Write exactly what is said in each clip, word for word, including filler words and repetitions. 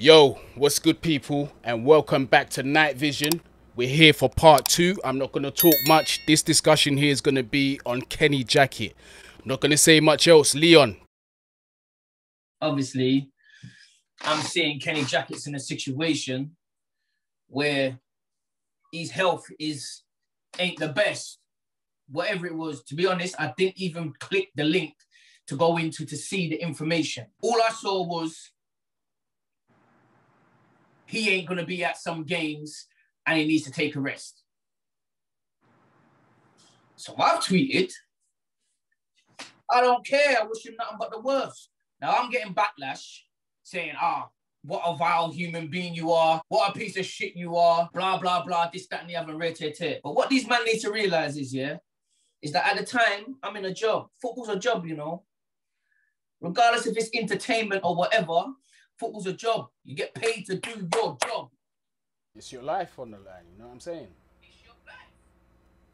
Yo, what's good people, and welcome back to Night Vision. We're here for part two. I'm not going to talk much. This discussion here is going to be on Kenny Jackett. I'm not going to say much else. Leon. Obviously, I'm seeing Kenny Jackett's in a situation where his health is ain't the best. Whatever it was, to be honest, I didn't even click the link to go into to see the information. All I saw was he ain't going to be at some games and he needs to take a rest. So I've tweeted, I don't care. I wish him nothing but the worst. Now I'm getting backlash saying, ah, what a vile human being you are. What a piece of shit you are. Blah, blah, blah. This, that, and the other. Red, tear, tear. But what these men need to realize is, yeah, is that at the time, I'm in a job. Football's a job, you know. Regardless if it's entertainment or whatever, football's a job. You get paid to do your job. It's your life on the line, you know what I'm saying? It's your life.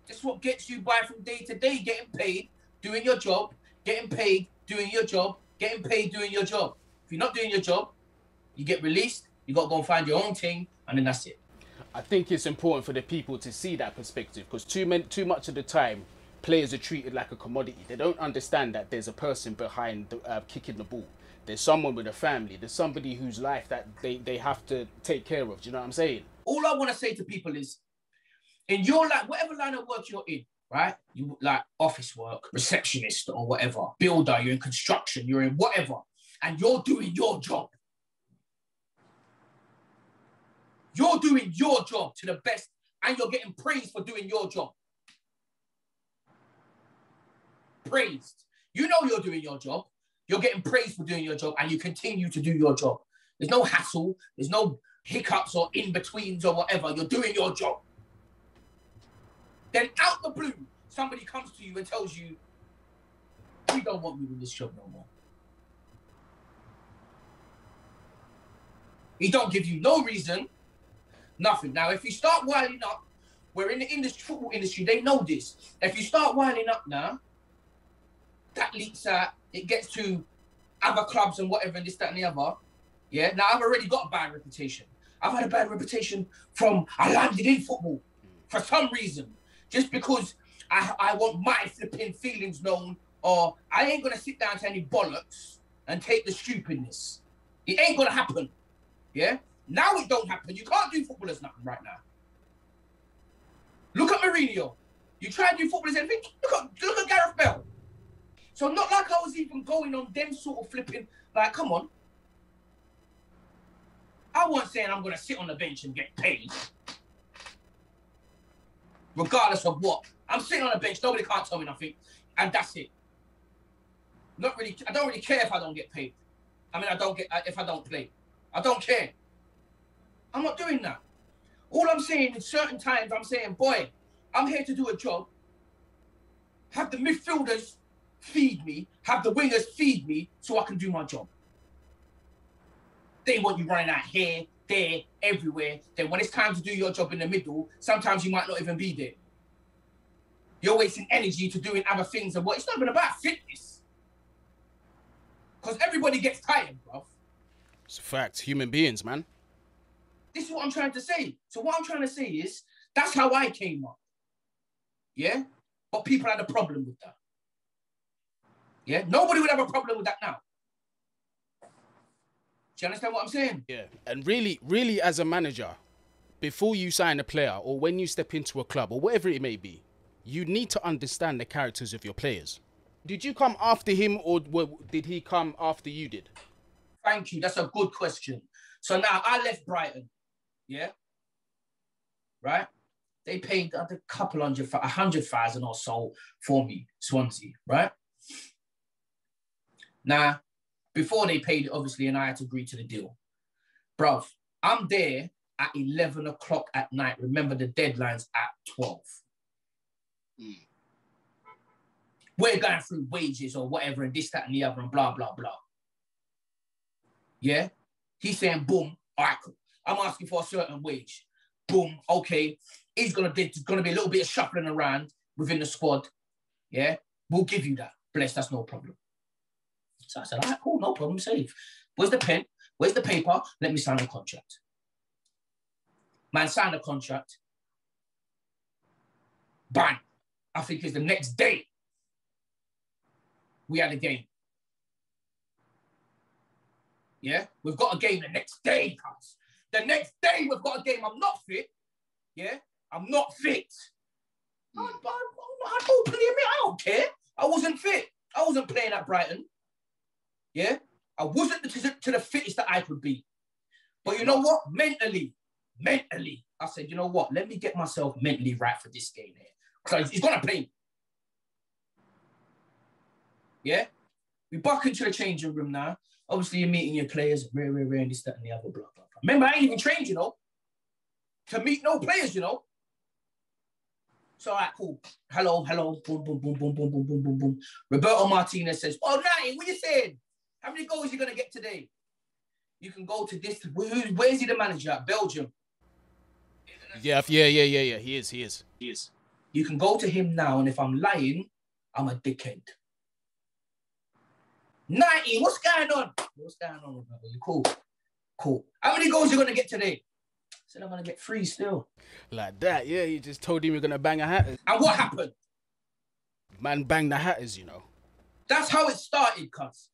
It's what gets you by from day to day, getting paid, doing your job, getting paid, doing your job, getting paid, doing your job. If you're not doing your job, you get released, you got to go and find your own thing, and then that's it. I think it's important for the people to see that perspective, because too many, too much of the time, players are treated like a commodity. They don't understand that there's a person behind the, uh, kicking the ball. There's someone with a family. There's somebody whose life that they, they have to take care of. Do you know what I'm saying? All I want to say to people is, in your life, whatever line of work you're in, right? You like office work, receptionist or whatever, builder, you're in construction, you're in whatever, and you're doing your job. You're doing your job to the best, and you're getting praised for doing your job. Praised. You know you're doing your job. You're getting praised for doing your job, and you continue to do your job. There's no hassle. There's no hiccups or in-betweens or whatever. You're doing your job. Then out the blue, somebody comes to you and tells you, we don't want you in this job no more. He don't give you no reason, nothing. Now, if you start winding up, we're in the industry, football industry, they know this. If you start winding up now, that leaks out. It gets to other clubs and whatever, and this, that, and the other. Yeah. Now, I've already got a bad reputation. I've had a bad reputation from I landed in football for some reason, just because I, I want my flipping feelings known, or I ain't going to sit down to any bollocks and take the stupidness. It ain't going to happen. Yeah. Now it don't happen. You can't do footballers nothing right now. Look at Mourinho. You try to do footballers anything. Look at, look at Gareth Bell. So not like I was even going on them sort of flipping, like, come on. I wasn't saying I'm going to sit on the bench and get paid. Regardless of what. I'm sitting on the bench, nobody can't tell me nothing. And that's it. Not really, I don't really care if I don't get paid. I mean, I don't get, if I don't play. I don't care. I'm not doing that. All I'm saying is certain times, I'm saying, boy, I'm here to do a job. Have the midfielders feed me, have the wingers feed me so I can do my job. They want you running out here, there, everywhere. Then when it's time to do your job in the middle, sometimes you might not even be there. You're wasting energy to doing other things and what. It's not even about fitness. Because everybody gets tired, bruv. It's a fact. Human beings, man. This is what I'm trying to say. So what I'm trying to say is, that's how I came up. Yeah? But people had a problem with that. Yeah, nobody would have a problem with that now. Do you understand what I'm saying? Yeah, and really, really as a manager, before you sign a player or when you step into a club or whatever it may be, you need to understand the characters of your players. Did you come after him or did he come after you did? Thank you, that's a good question. So now I left Brighton, yeah? Right? They paid a couple hundred, a hundred thousand or so for me, Swansea, right? Now, before they paid it, obviously, and I had to agree to the deal. Bruv, I'm there at eleven o'clock at night. Remember, the deadline's at twelve. Mm. We're going through wages or whatever, and this, that, and the other, and blah, blah, blah. Yeah? He's saying, boom, all right, I'm asking for a certain wage. Boom, okay. He's going to be a little bit of shuffling around within the squad. Yeah? We'll give you that. Bless, that's no problem. So I said, all right, cool, no problem, safe. Where's the pen? Where's the paper? Let me sign a contract. Man signed a contract. Bang. I think it's the next day we had a game. Yeah, we've got a game the next day, guys. The next day we've got a game. I'm not fit. Yeah, I'm not fit. Mm. I, I, I openly admit, I don't care. I wasn't fit. I wasn't playing at Brighton. Yeah, I wasn't to, to the fittest that I could be. But you know what? Mentally, mentally, I said, you know what? Let me get myself mentally right for this game here. Because he's going to play. Yeah? We back into the changing room now. Obviously, you're meeting your players, rare, rare, rare, and this, that, and the other, blah, blah, blah. Remember, I ain't even trained, you know, to meet no players, you know. So, all right, cool. Hello, hello, boom, boom, boom, boom, boom, boom, boom, boom, boom. Roberto Martinez says, oh, Night, what are you saying? How many goals are you going to get today? You can go to this. Where is he the manager at? Belgium. Yeah, yeah, yeah, yeah, yeah. He is, he is. He is. You can go to him now, and if I'm lying, I'm a dickhead. ninety, what's going on? What's going on, brother? You cool? Cool. How many goals are you going to get today? I said, I'm going to get three still. Like that, yeah. You just told him you're going to bang a hatter. And what happened? Man banged the hatters, you know. That's how it started, cuz.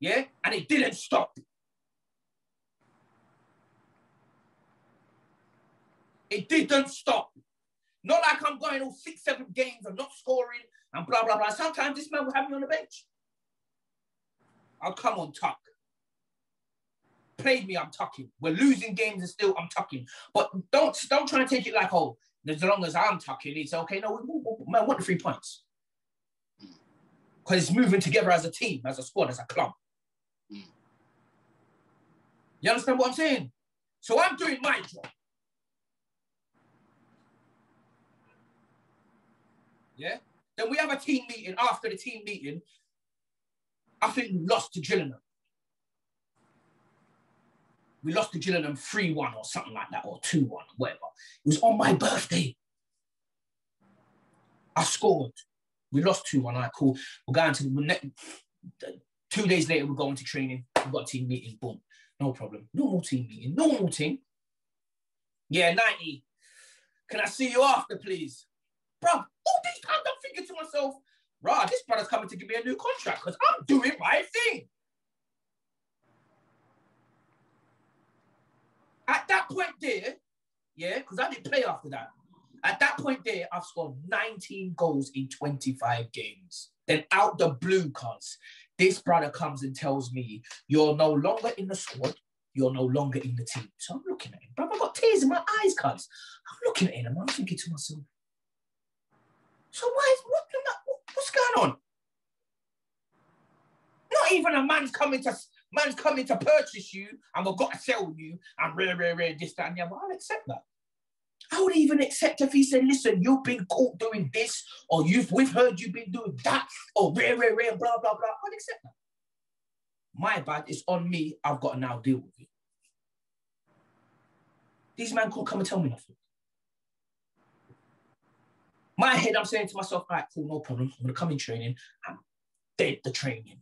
Yeah? And it didn't stop. It didn't stop. Not like I'm going all six, seven games and not scoring and blah, blah, blah. Sometimes this man will have me on the bench. I'll come on, tuck. Play me, I'm tucking. We're losing games and still I'm tucking. But don't, don't try and take it like, oh, as long as I'm tucking, it's okay. No, we, we, we, man, I want the three points. Because it's moving together as a team, as a squad, as a club. You understand what I'm saying? So I'm doing my job. Yeah. Then we have a team meeting. After the team meeting, I think we lost to Gillingham. We lost to Gillingham three one or something like that, or two one, whatever. It was on my birthday. I scored. We lost two one. All right, cool. We're going to the two days later. We're going to training. We've got a team meeting. Boom. No problem. Normal team meeting. Normal team. Yeah, ninety. Can I see you after, please? Bruv, all these times I'm thinking to myself, rah, this brother's coming to give me a new contract because I'm doing my thing. At that point there, yeah, because I didn't play after that. At that point there, I've scored nineteen goals in twenty-five games. Then out the blue, cuz, this brother comes and tells me, you're no longer in the squad, you're no longer in the team. So I'm looking at him, bruv, I've got tears in my eyes, cuz. I'm looking at him and I'm thinking to myself, so why is, what, what, what's going on? Not even a man's coming to man's coming to purchase you and we've got to sell you and rare, rare, rare, this, that, and the other. I'll accept that. I would even accept if he said, listen, you've been caught doing this or you've, we've heard you've been doing that or rare, rare, rare, blah, blah, blah. I'd accept that. My bad, it's on me. I've got to now deal with it. These men couldn't come and tell me nothing. My head, I'm saying to myself, all right, cool, no problem. I'm going to come in training. I'm dead the training.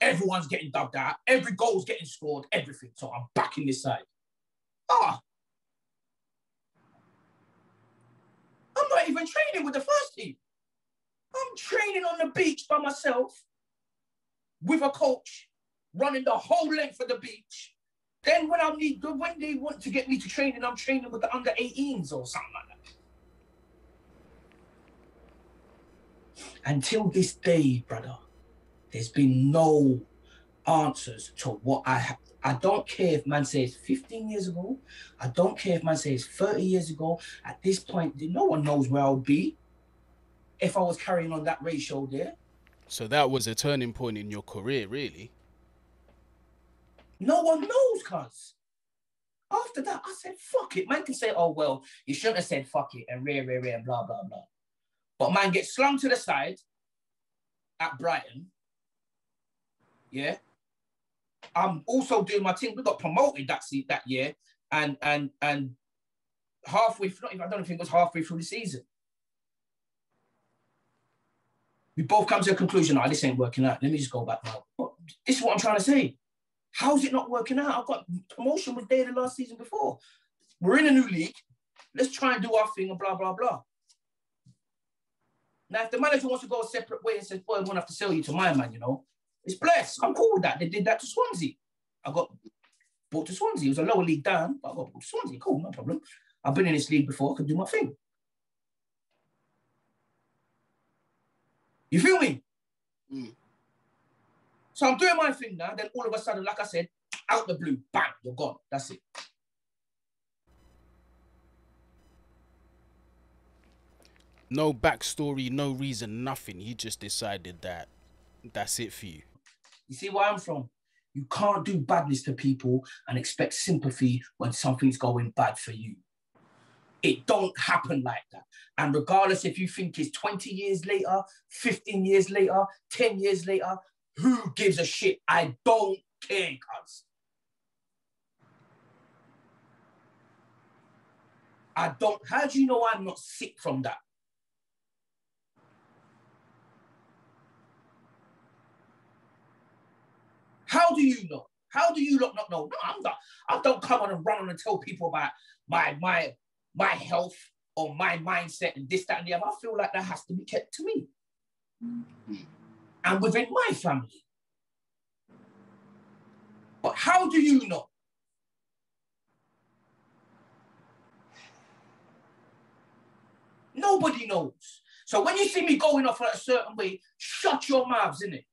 Everyone's getting dubbed out. Every goal's getting scored, everything. So I'm back in this side. Ah. I'm not even training with the first team. I'm training on the beach by myself with a coach running the whole length of the beach. Then when I need, when they want to get me to training, I'm training with the under eighteens or something like that. Until this day, brother, there's been no answers to what I have. I don't care if man says fifteen years ago. I don't care if man says thirty years ago. At this point, no one knows where I'll be if I was carrying on that ratio there. So that was a turning point in your career, really? No one knows, cuz. After that, I said, fuck it. Man can say, oh, well, you shouldn't have said fuck it and rare, rare, rare, blah, blah, blah. But man gets slung to the side at Brighton. Yeah. I'm also doing my thing. We got promoted that se that year. And and and halfway through, not even, I don't think it was halfway through the season. We both come to a conclusion, oh, this ain't working out. Let me just go back now. This is what I'm trying to say. How's it not working out? I've got promotion was there the last season before. We're in a new league. Let's try and do our thing and blah, blah, blah. Now, if the manager wants to go a separate way and says, boy, I'm going to have to sell you to my man, you know, it's blessed. I'm cool with that. They did that to Swansea. I got brought to Swansea. It was a lower league down, but I got brought to Swansea. Cool, no problem. I've been in this league before. I could do my thing. You feel me? Mm. So I'm doing my thing now. Then all of a sudden, like I said, out the blue, bang, you're gone. That's it. No backstory, no reason, nothing. He just decided that that's it for you. You see where I'm from? You can't do badness to people and expect sympathy when something's going bad for you. It don't happen like that. And regardless if you think it's twenty years later, fifteen years later, ten years later, who gives a shit? I don't care, cuz. I don't... How do you know I'm not sick from that? How do you know? How do you lot not know? No, I'm not. I don't come on and run on and tell people about my my my health or my mindset and this, that, and the other. I feel like that has to be kept to me and within my family. But how do you know? Nobody knows. So when you see me going off a certain way, shut your mouths, innit?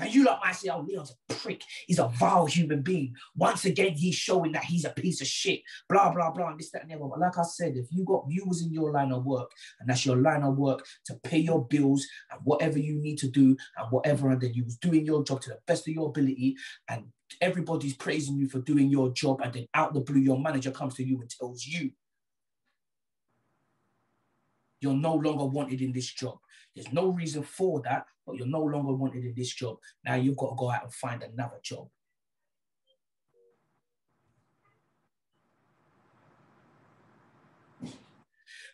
And you lot might say, oh, Leon's a prick. He's a vile human being. Once again, he's showing that he's a piece of shit. Blah, blah, blah, and this, that, and the other. But like I said, if you got viewers in your line of work, and that's your line of work to pay your bills and whatever you need to do and whatever, and then you was doing your job to the best of your ability and everybody's praising you for doing your job, and then out the blue, your manager comes to you and tells you you're no longer wanted in this job. There's no reason for that, but you're no longer wanted in this job. Now you've got to go out and find another job.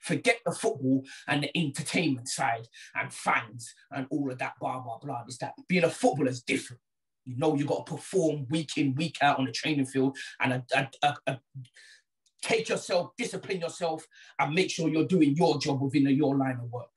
Forget the football and the entertainment side and fans and all of that, blah, blah, blah. It's that being a footballer is different. You know you've got to perform week in, week out on the training field and a, a, a, a take yourself, discipline yourself, and make sure you're doing your job within your line of work.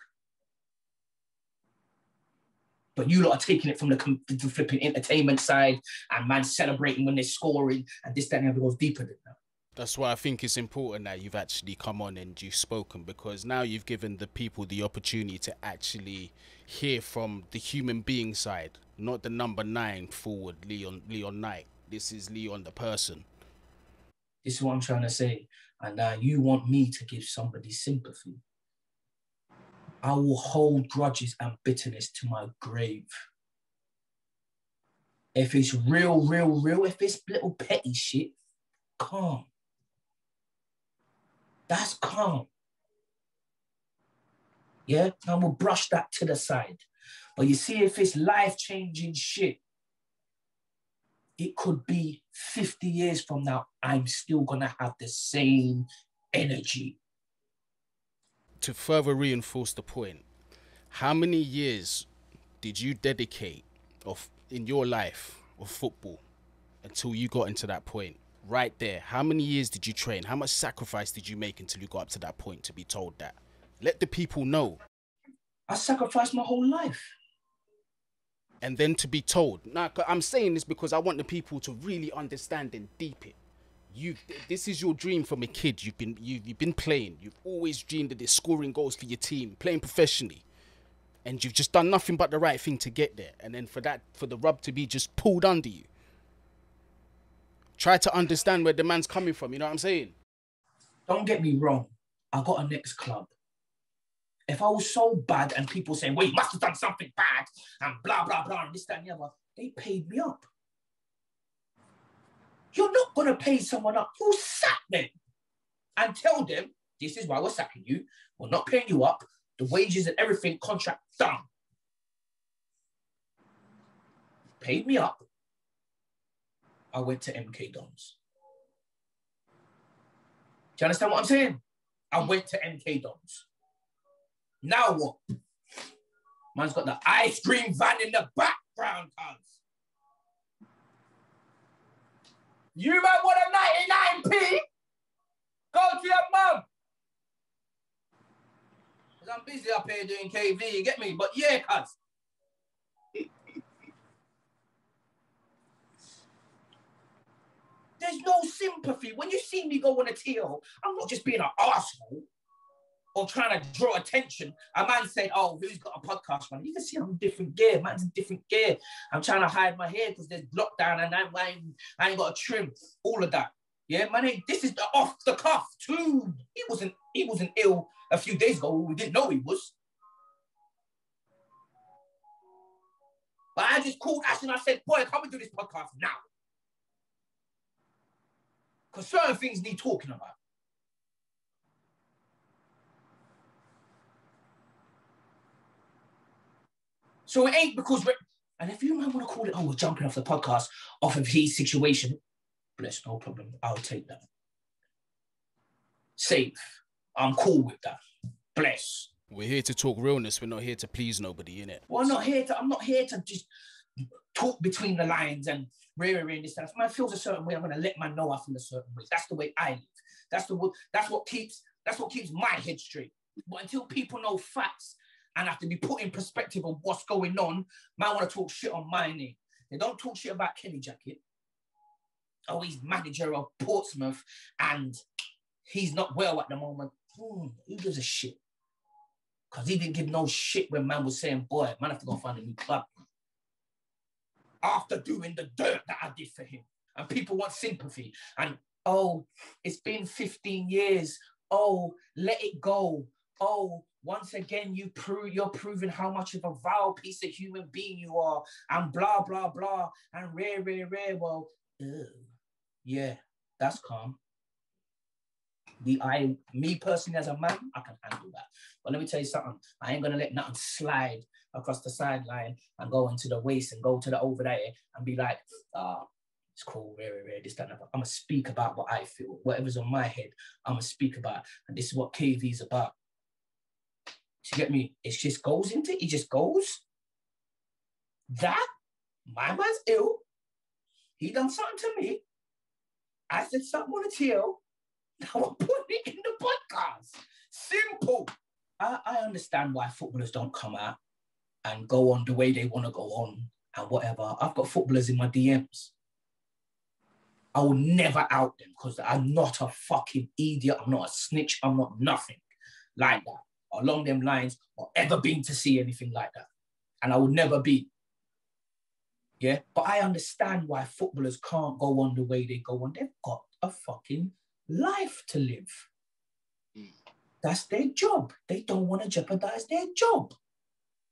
But you lot are taking it from the, the flipping entertainment side and man celebrating when they're scoring and this, that, and the other goes deeper than that. That's why I think it's important that you've actually come on and you've spoken, because now you've given the people the opportunity to actually hear from the human being side, not the number nine forward, Leon, Leon Knight. This is Leon the person. This is what I'm trying to say. And now uh, you want me to give somebody sympathy. I will hold grudges and bitterness to my grave. If it's real, real, real, if it's little petty shit, calm. That's calm. Yeah, I'm gonna brush that to the side. But you see, if it's life-changing shit, it could be fifty years from now, I'm still gonna have the same energy. To further reinforce the point, how many years did you dedicate of in your life of football until you got into that point? Right there, how many years did you train? How much sacrifice did you make until you got up to that point to be told that? Let the people know. I sacrificed my whole life. And then to be told. Now, I'm saying this because I want the people to really understand and deep it. You, this is your dream from a kid. You've been, you, you've been playing. You've always dreamed of this, scoring goals for your team, playing professionally. And you've just done nothing but the right thing to get there. And then for that, for the rub to be just pulled under you. Try to understand where the man's coming from. You know what I'm saying? Don't get me wrong. I got a next club. If I was so bad and people saying, well, you must have done something bad and blah, blah, blah, and this, that, and the other, they paid me up. You're not going to pay someone up who sacked them and tell them, this is why we're sacking you. We're not paying you up. The wages and everything, contract, done. Paid me up. I went to M K Dons. Do you understand what I'm saying? I went to M K Dons. Now what? Man's got the ice cream van in the back. brown cunts. You might want a ninety-nine p. Go to your mum. Because I'm busy up here doing K V, you get me? But yeah, cunts. There's no sympathy. When you see me go on a T O, I'm not just being an arsehole or trying to draw attention. A man said, oh, who's got a podcast running? You can see I'm different gear. Man's in different gear. I'm trying to hide my hair because there's lockdown and I ain't, I ain't got a trim. All of that. Yeah, man, this is the off the cuff too. He wasn't, he wasn't ill a few days ago. We didn't know he was. But I just called Ash and I said, boy, come and do this podcast now. Because certain things need talking about. So it ain't because, re- and if you might want to call it, oh, we're jumping off the podcast, off of his situation, bless, no problem, I'll take that. Safe, I'm cool with that, bless. We're here to talk realness, we're not here to please nobody, innit? Well, I'm not here to, I'm not here to just talk between the lines and rearing re- re- this stuff. If man feels a certain way, I'm gonna let man know I feel a certain way. That's the way I live. That's the that's what keeps that's what keeps my head straight. But until people know facts and have to be put in perspective of what's going on, man wanna talk shit on my name. They don't talk shit about Kenny Jackett. Oh, he's manager of Portsmouth and he's not well at the moment. Hmm, who gives a shit? Because he didn't give no shit when man was saying, boy, man have to go find a new club. After doing the dirt that I did for him. And people want sympathy. And, oh, it's been fifteen years. Oh, let it go. Oh, once again, you prove, you're proving how much of a vile piece of human being you are. And blah, blah, blah. And rare, rare, rare. Well, ew. Yeah, that's calm. The, I, me personally as a man, I can handle that. But let me tell you something. I ain't going to let nothing slide across the sideline and go into the waist and go to the over there and be like, ah, oh, it's cool, rare, rare, this, that, that. I'm going to speak about what I feel. Whatever's on my head, I'm going to speak about. And this is what K V's about. So you get me? It just goes into it. It just goes. That, my man's ill. He done something to me. I said something on the tail. Now I'm putting it in the podcast. Simple. I, I understand why footballers don't come out and go on the way they want to go on and whatever. I've got footballers in my D Ms. I will never out them because I'm not a fucking idiot. I'm not a snitch. I'm not nothing like that. Along them lines or ever been to see anything like that. And I will never be. Yeah? But I understand why footballers can't go on the way they go on. They've got a fucking life to live. Mm. That's their job. They don't want to jeopardize their job.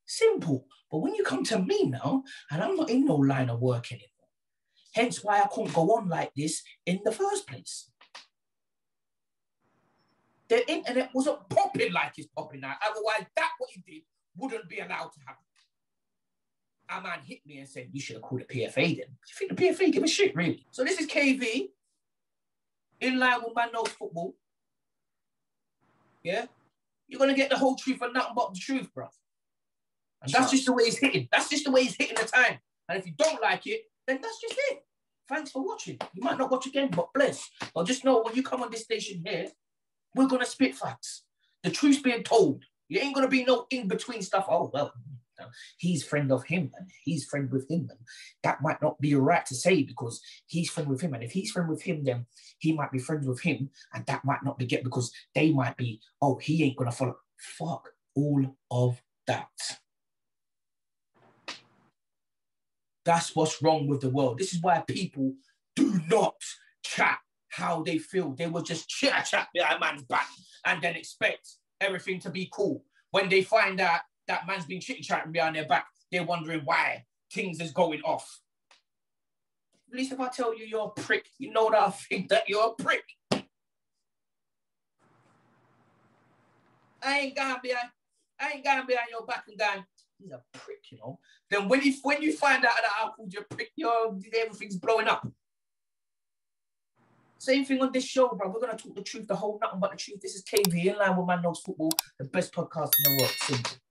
Simple. But when you come to me now, and I'm not in no line of work anymore, hence why I couldn't go on like this in the first place. The internet wasn't popping like it's popping now. Otherwise, that what it did wouldn't be allowed to happen. A man hit me and said, you should have called the P F A then. You think the P F A give a shit, really? So this is K V. In line with Man Knows Football, yeah, you're gonna get the whole truth and nothing but the truth, bro. And that's just the way he's hitting. That's just the way he's hitting the time. And if you don't like it, then that's just it. Thanks for watching. You might not watch again, but bless. But just know when you come on this station here, we're gonna spit facts. The truth's being told. You ain't gonna be no in between stuff. Oh well, he's friend of him and he's friend with him and that might not be right to say because he's friend with him and if he's friend with him then he might be friends with him and that might not be get because they might be, oh, he ain't gonna follow. Fuck all of that. That's what's wrong with the world. This is why people do not chat how they feel. They will just chat chat behind man's back and then expect everything to be cool. When they find out that man's been chit-chatting behind their back, they're wondering why things is going off. At least if I tell you you're a prick, you know that I think that you're a prick. I ain't going behind, I ain't going behind your back and going, he's a prick, you know. Then when you, when you find out that I called you a prick, yo, everything's blowing up. Same thing on this show, bro. We're going to talk the truth, the whole nothing but the truth. This is K V, in line with Man Knows Football, the best podcast in the world. Simple.